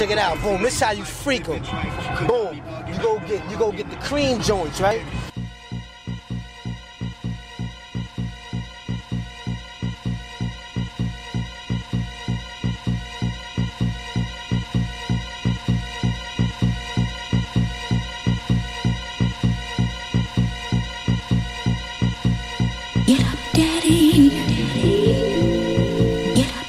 Check it out. Boom. This is how you freak them. Boom. You go get the cream joints, right? Get up, daddy. Get up.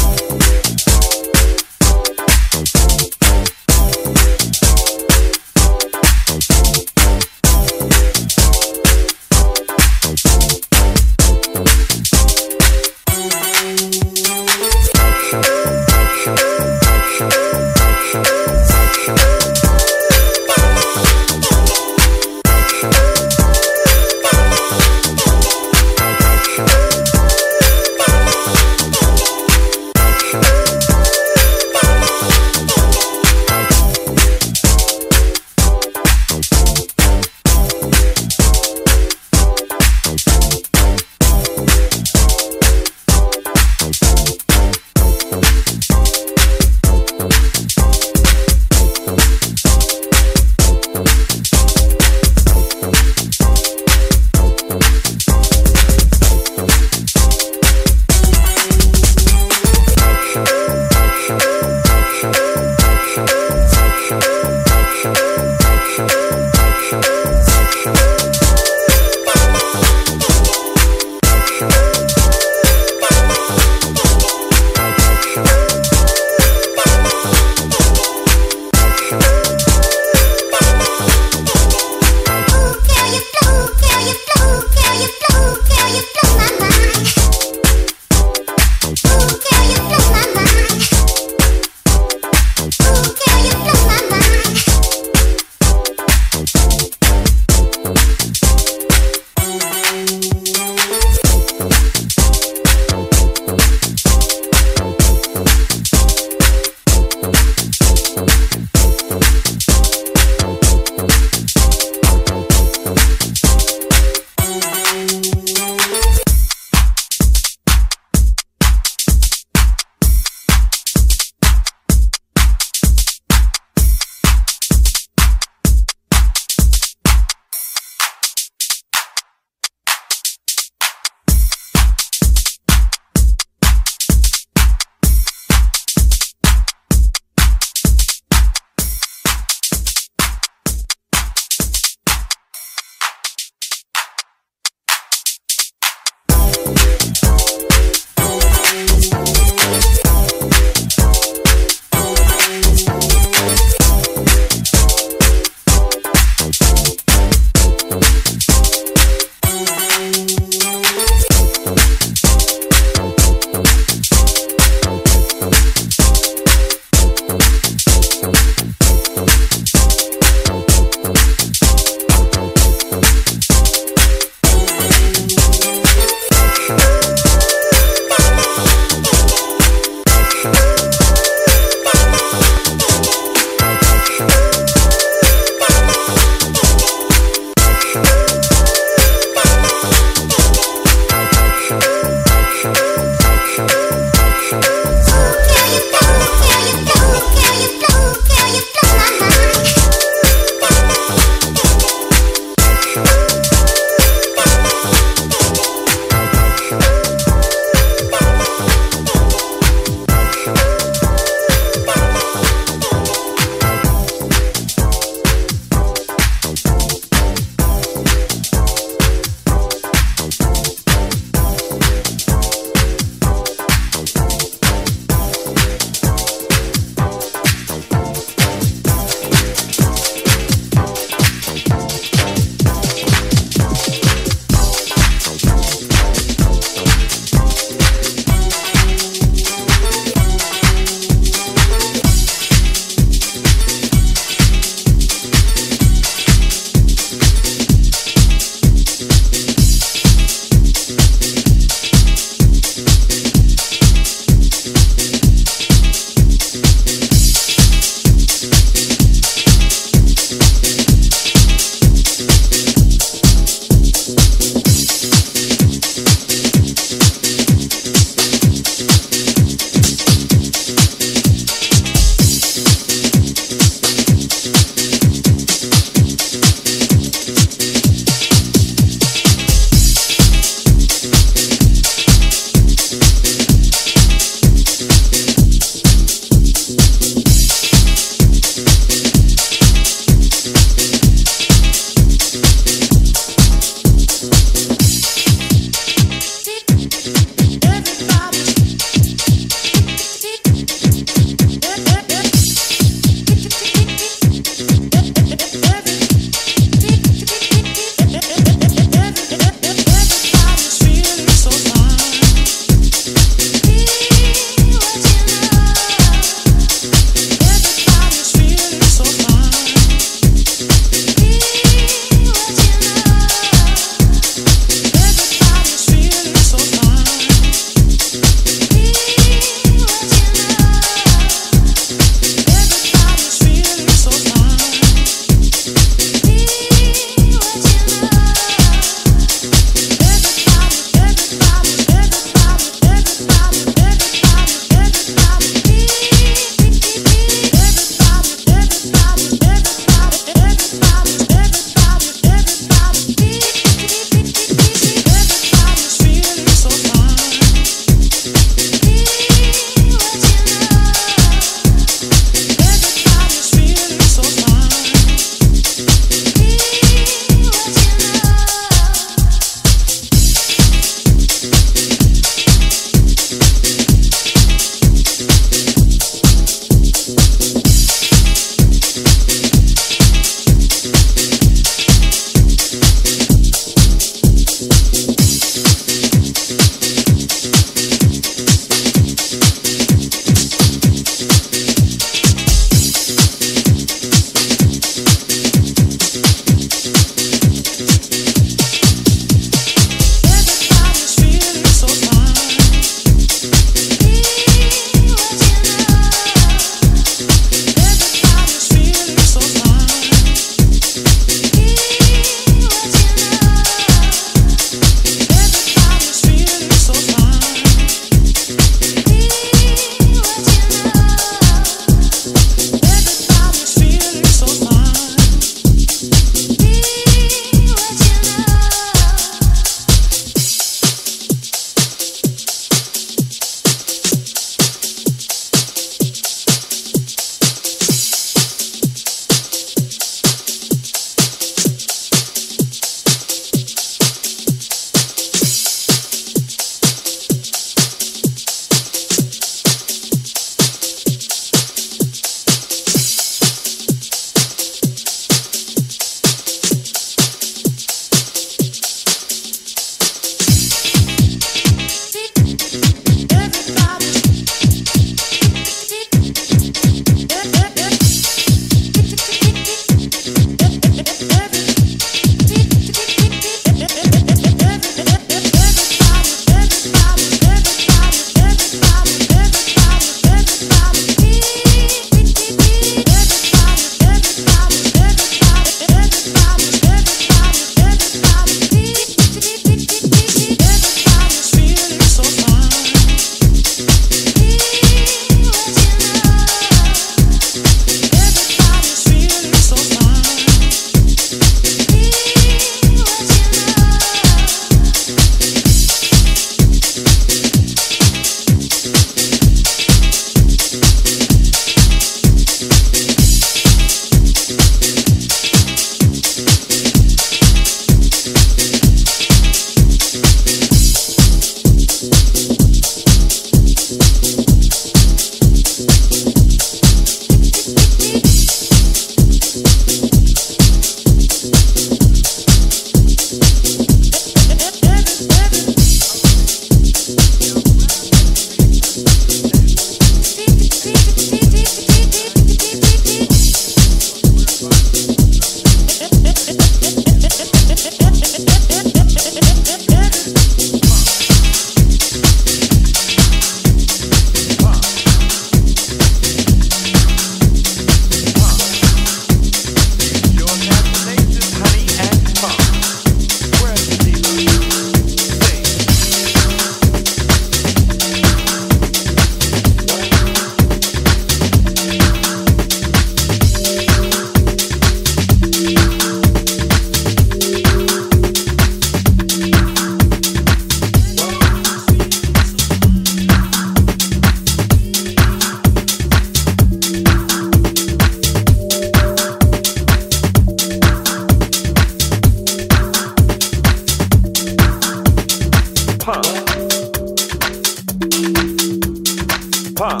Pop.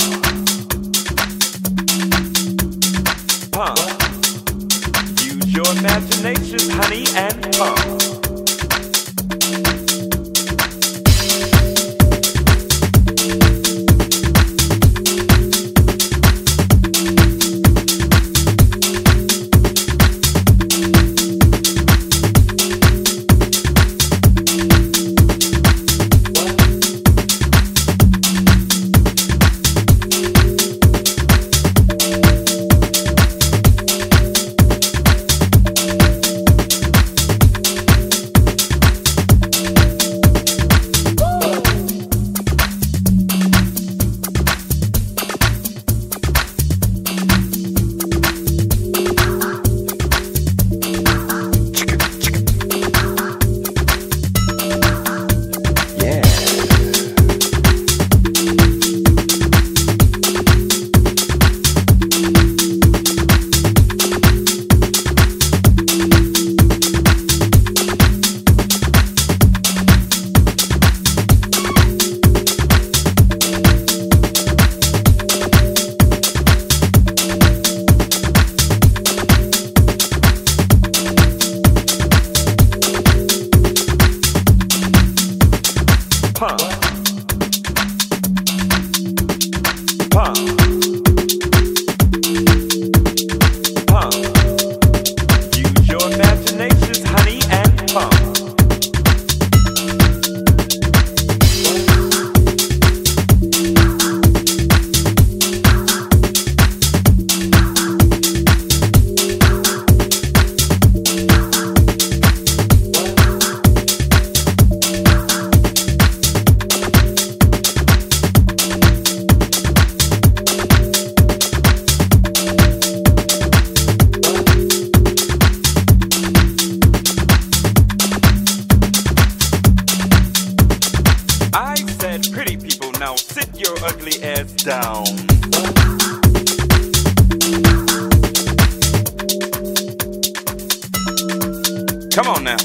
Pop. Use your imagination, honey, and pop. Pop. Pop. Pop. Use your imaginations, honey, and pop. Pretty people, now sit your ugly ass down. Come on now.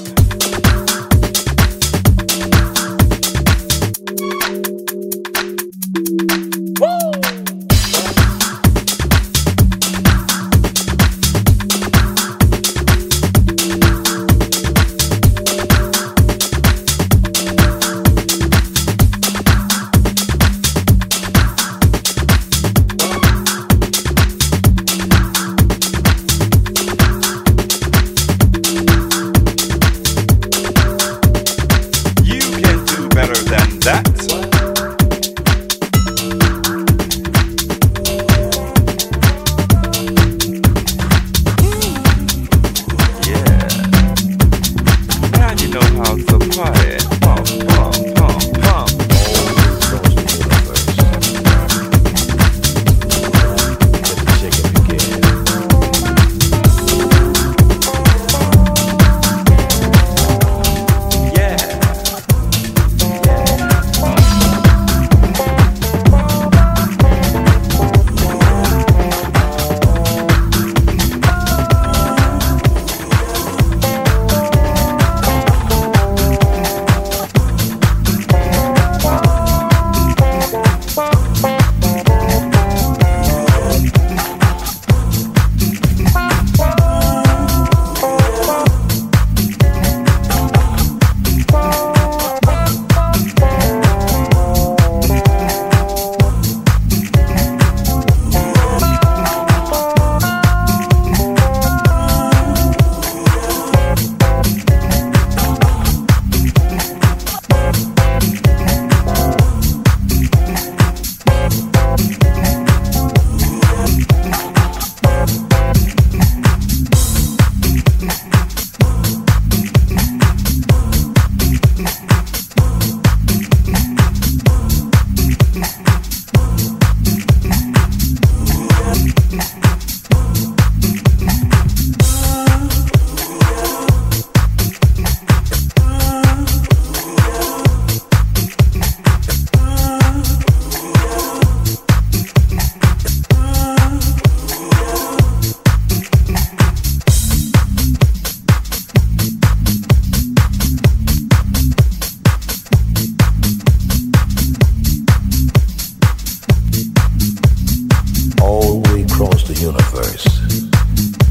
universe.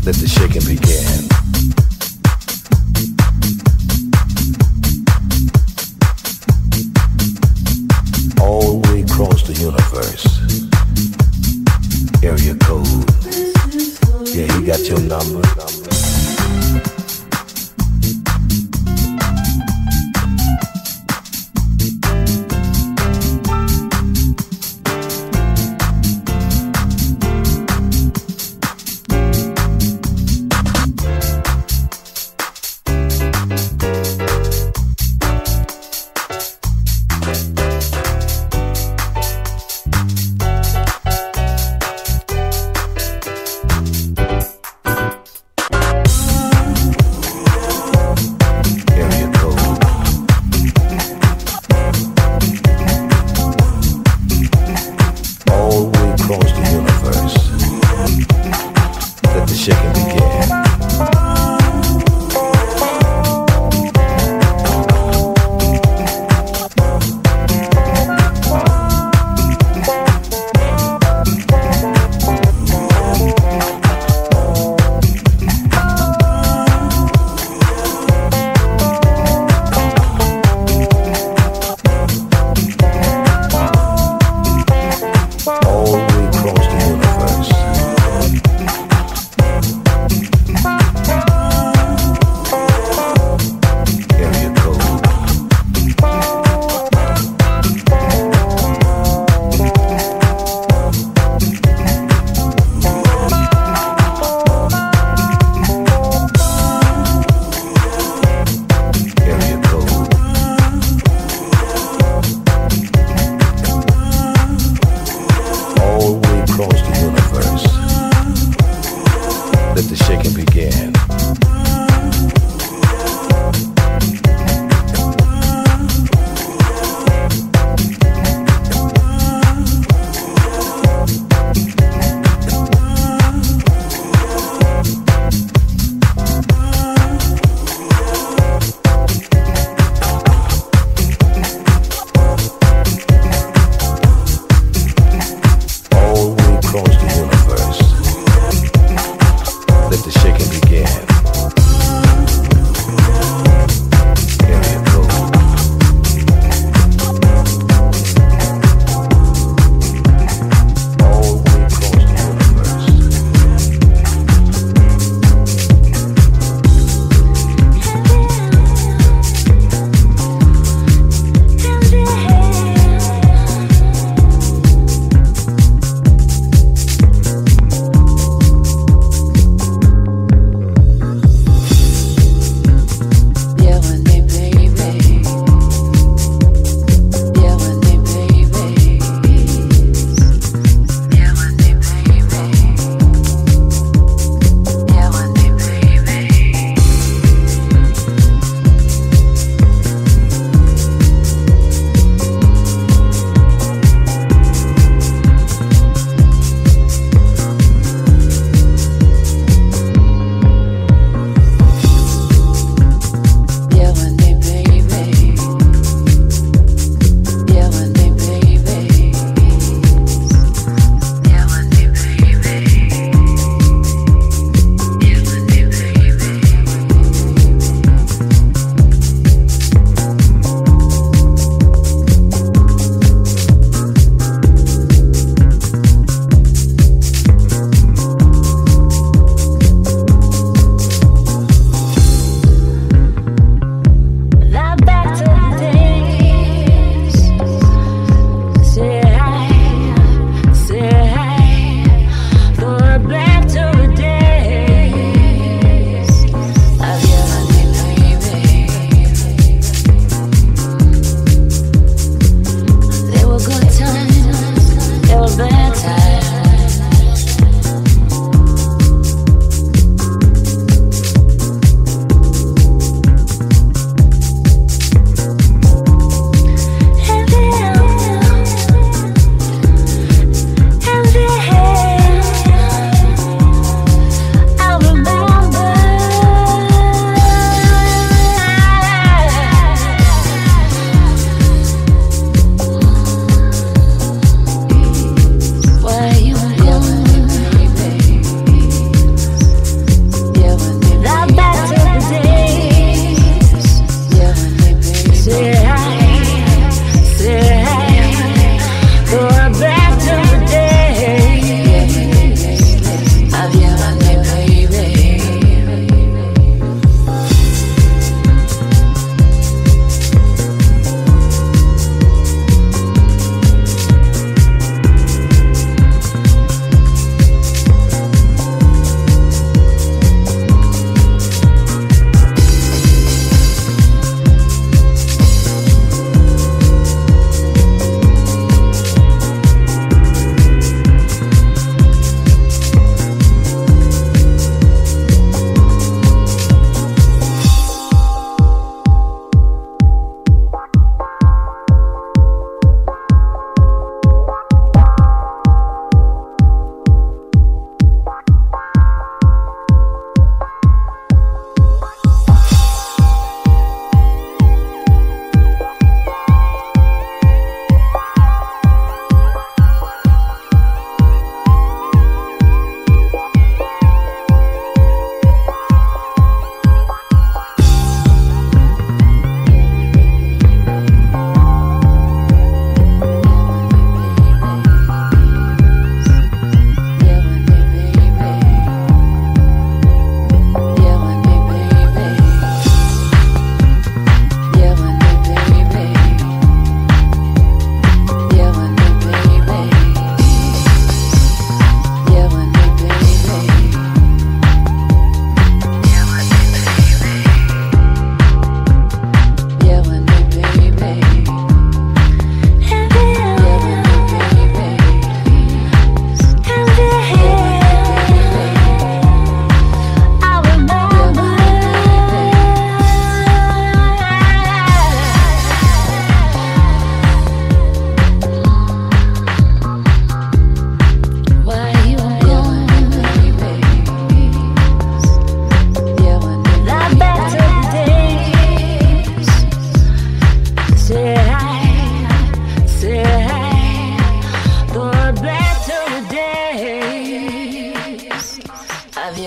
Let the shaking begin. Universe. Area code. Yeah, he got your number. Let the shake.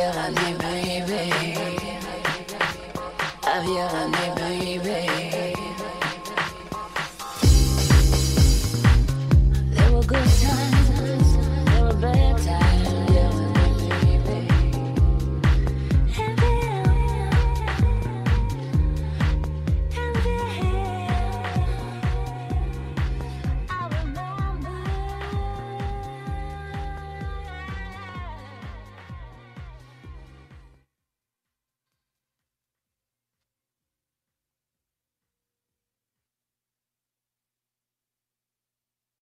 Have you honey, baby? Have you honey, baby?